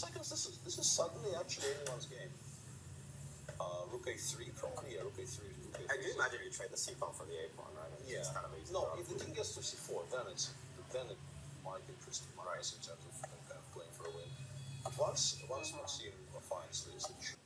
seconds. This is suddenly actually anyone's game. Rook a3 probably. Yeah, rook a3. I do imagine you trade the c pawn for the a pawn, right? And yeah. Kind of no, if the king gets to c4, then it might be pretty much in terms of kind of playing for a win. Once Maxime finds this, it should